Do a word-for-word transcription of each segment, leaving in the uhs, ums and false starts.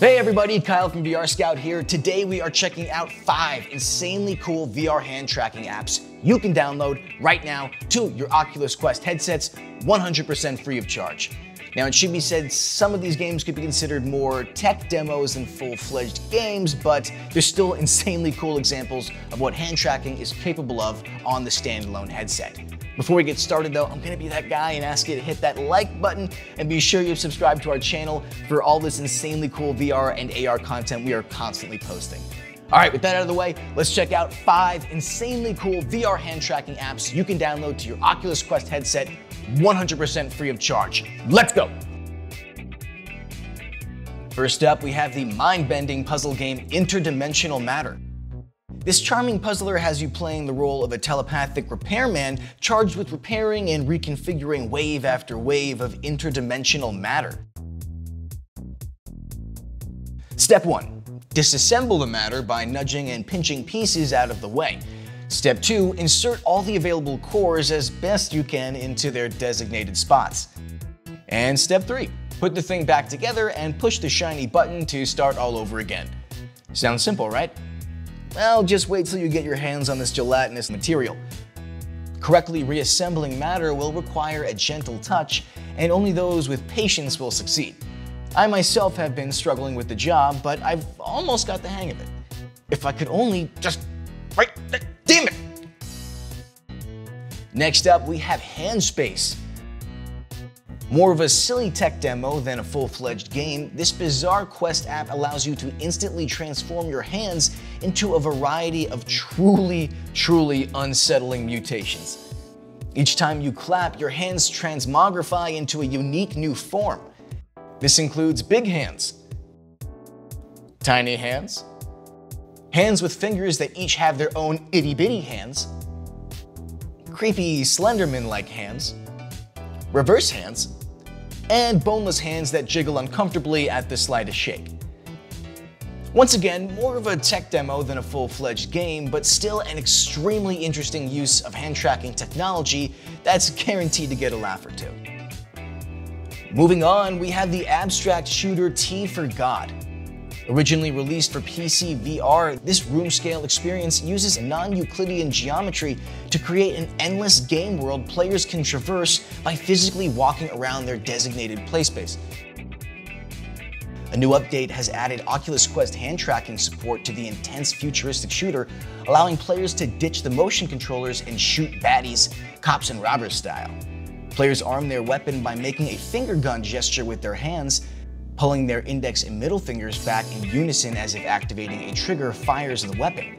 Hey everybody, Kyle from V R Scout here. Today we are checking out five insanely cool V R hand tracking apps you can download right now to your Oculus Quest headsets, one hundred percent free of charge. Now it should be said, some of these games could be considered more tech demos than full-fledged games, but they're still insanely cool examples of what hand tracking is capable of on the standalone headset. Before we get started though, I'm gonna be that guy and ask you to hit that like button and be sure you subscribe to our channel for all this insanely cool V R and A R content we are constantly posting. All right, with that out of the way, let's check out five insanely cool V R hand tracking apps you can download to your Oculus Quest headset, one hundred percent free of charge. Let's go. First up, we have the mind-bending puzzle game Interdimensional Matter. This charming puzzler has you playing the role of a telepathic repairman charged with repairing and reconfiguring wave after wave of interdimensional matter. Step one, disassemble the matter by nudging and pinching pieces out of the way. Step two, insert all the available cores as best you can into their designated spots. And step three, put the thing back together and push the shiny button to start all over again. Sounds simple, right? Well, just wait till you get your hands on this gelatinous material. Correctly reassembling matter will require a gentle touch, and only those with patience will succeed. I myself have been struggling with the job, but I've almost got the hang of it. If I could only just, right, damn it! Next up, we have HandSpace. More of a silly tech demo than a full-fledged game, this bizarre Quest app allows you to instantly transform your hands into a variety of truly, truly unsettling mutations. Each time you clap, your hands transmogrify into a unique new form. This includes big hands, tiny hands, hands with fingers that each have their own itty-bitty hands, creepy Slenderman-like hands, reverse hands, and boneless hands that jiggle uncomfortably at the slightest shake. Once again, more of a tech demo than a full-fledged game, but still an extremely interesting use of hand tracking technology that's guaranteed to get a laugh or two. Moving on, we have the abstract shooter Tea for God. Originally released for P C V R, this room-scale experience uses non-Euclidean geometry to create an endless game world players can traverse by physically walking around their designated play space. A new update has added Oculus Quest hand tracking support to the intense futuristic shooter, allowing players to ditch the motion controllers and shoot baddies, cops and robbers style. Players arm their weapon by making a finger gun gesture with their hands, pulling their index and middle fingers back in unison as if activating a trigger fires the weapon.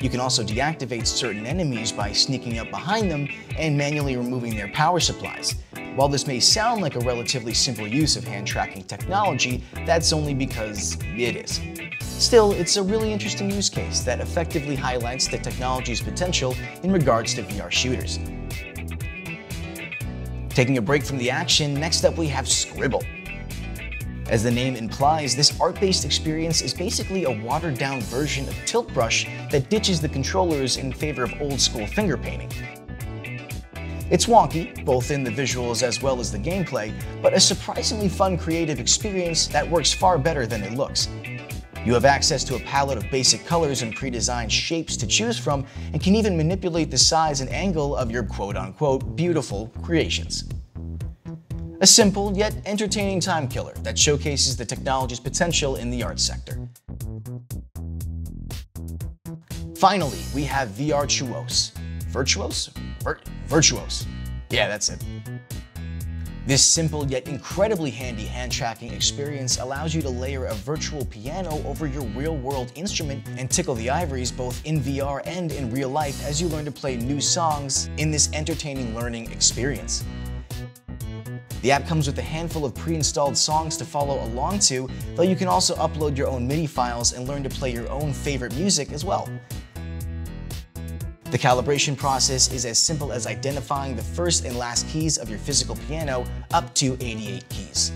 You can also deactivate certain enemies by sneaking up behind them and manually removing their power supplies. While this may sound like a relatively simple use of hand tracking technology, that's only because it is. Still, it's a really interesting use case that effectively highlights the technology's potential in regards to V R shooters. Taking a break from the action, next up we have Scribble. As the name implies, this art-based experience is basically a watered-down version of Tilt Brush that ditches the controllers in favor of old-school finger painting. It's wonky, both in the visuals as well as the gameplay, but a surprisingly fun creative experience that works far better than it looks. You have access to a palette of basic colors and pre-designed shapes to choose from, and can even manipulate the size and angle of your quote-unquote beautiful creations. A simple yet entertaining time killer that showcases the technology's potential in the art sector. Finally, we have VRtuos. Virtuos? Vir virtuos. Yeah, that's it. This simple yet incredibly handy hand tracking experience allows you to layer a virtual piano over your real-world instrument and tickle the ivories both in V R and in real life as you learn to play new songs in this entertaining learning experience. The app comes with a handful of pre-installed songs to follow along to, though you can also upload your own MIDI files and learn to play your own favorite music as well. The calibration process is as simple as identifying the first and last keys of your physical piano, up to eighty-eight keys.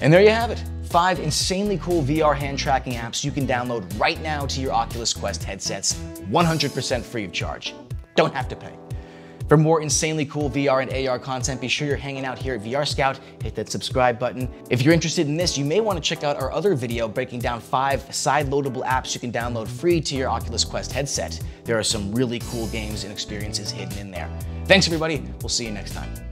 And there you have it, five insanely cool V R hand tracking apps you can download right now to your Oculus Quest headsets, one hundred percent free of charge. Don't have to pay. For more insanely cool V R and A R content, be sure you're hanging out here at V R Scout. Hit that subscribe button. If you're interested in this, you may want to check out our other video breaking down five side-loadable apps you can download free to your Oculus Quest headset. There are some really cool games and experiences hidden in there. Thanks, everybody. We'll see you next time.